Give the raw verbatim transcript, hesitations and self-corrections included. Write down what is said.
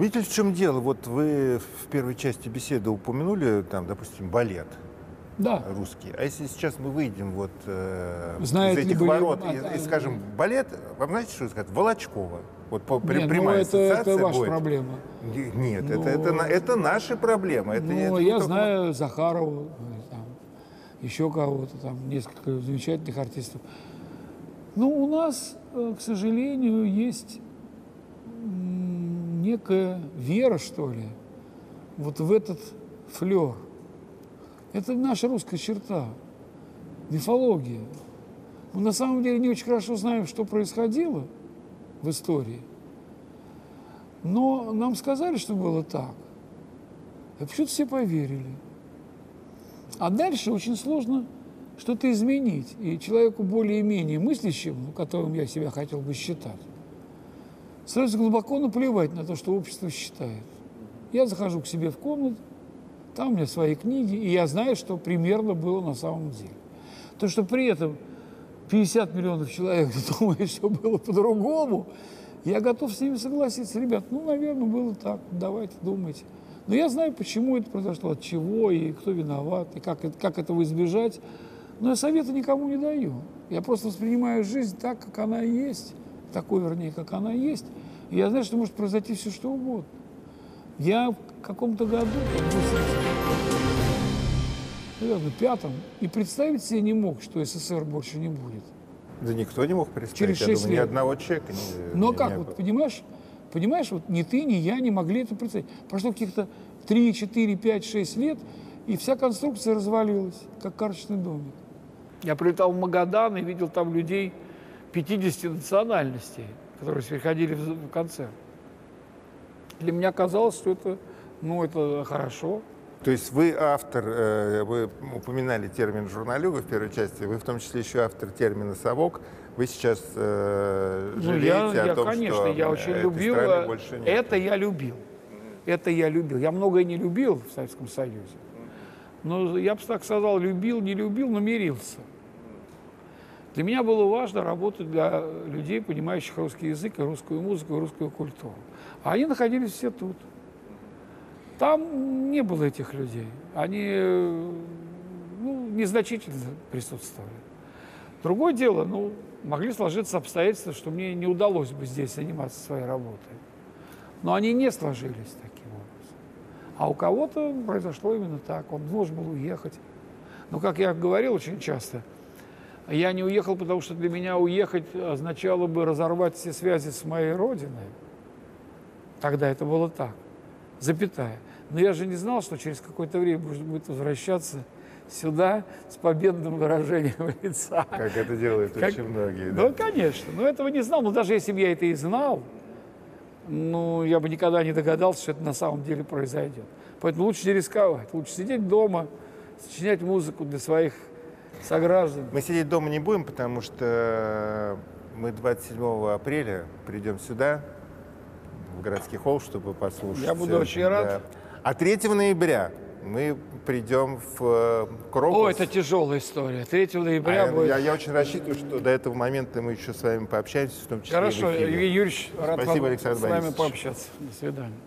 Видите, в чем дело? Вот вы в первой части беседы упомянули, там, допустим, балет. Да. Русский. А если сейчас мы выйдем вот э, из этих ворот ли... и, и скажем балет, вам знаете, что сказать? Волочкова. Вот по, Нет, прямая ну, это, это ваша будет. проблема. Нет, но... это, это, это наши проблемы. Это, ну, это я только... знаю Захарову, там, еще кого-то, там несколько замечательных артистов. Но у нас, к сожалению, есть некая вера, что ли, вот в этот флер. Это наша русская черта, мифология. Мы на самом деле не очень хорошо знаем, что происходило в истории. Но нам сказали, что было так. И почему-то все поверили. А дальше очень сложно что-то изменить. И человеку более-менее мыслящему, которым я себя хотел бы считать, сразу глубоко наплевать на то, что общество считает. Я захожу к себе в комнату, там у меня свои книги, и я знаю, что примерно было на самом деле. То, что при этом пятьдесят миллионов человек думают, что было по-другому, я готов с ними согласиться. Ребят, ну, наверное, было так, давайте, думайте. Но я знаю, почему это произошло, от чего, и кто виноват, и как, как этого избежать. Но я совета никому не даю. Я просто воспринимаю жизнь так, как она есть, такой, вернее, как она есть. И я знаю, что может произойти все, что угодно. Я в каком-то году, наверное, пятом, и представить себе не мог, что СССР больше не будет. Да никто не мог представить, через шесть я думаю, лет. Ни одного человека не Но не как, не вот, понимаешь, понимаешь, вот ни ты, ни я не могли это представить. Прошло каких-то три, четыре, пять, шесть лет, и вся конструкция развалилась, как карточный домик. Я прилетал в Магадан и видел там людей пятидесяти национальностей, которые приходили в концерт. Для меня казалось, что это, ну, это хорошо. То есть вы автор, вы упоминали термин «журналюга» в первой части, вы в том числе еще автор термина «совок». Вы сейчас э, жалеете ну, я, о я, том, конечно, что я очень любил, больше нет. Это я любил. Это я любил. Я многое не любил в Советском Союзе. Но я бы так сказал, любил, не любил, но мирился. Для меня было важно работать для людей, понимающих русский язык, русскую музыку, русскую культуру. А они находились все тут. Там не было этих людей. Они ну, незначительно присутствовали. Другое дело, ну, могли сложиться обстоятельства, что мне не удалось бы здесь заниматься своей работой. Но они не сложились таким образом. А у кого-то произошло именно так. Он должен был уехать. Но, как я говорил очень часто, я не уехал, потому что для меня уехать означало бы разорвать все связи с моей родиной. Тогда это было так. Запятая. Но я же не знал, что через какое-то время можно будет возвращаться сюда с победным выражением лица. Как это делают как... очень многие. Да? Ну, конечно. Но этого не знал. Но даже если бы я это и знал, ну, я бы никогда не догадался, что это на самом деле произойдет. Поэтому лучше не рисковать. Лучше сидеть дома, сочинять музыку для своих сограждан. Мы сидеть дома не будем, потому что мы двадцать седьмого апреля придем сюда, в городский холл, чтобы послушать. Я буду очень да. рад. А третьего ноября мы придем в Кропус. О, это тяжелая история. третьего ноября а будет... Я, я очень рассчитываю, что до этого момента мы еще с вами пообщаемся, в том числе. Хорошо, Юрий Юрьевич, рад Спасибо, Александр с вами пообщаться. До свидания.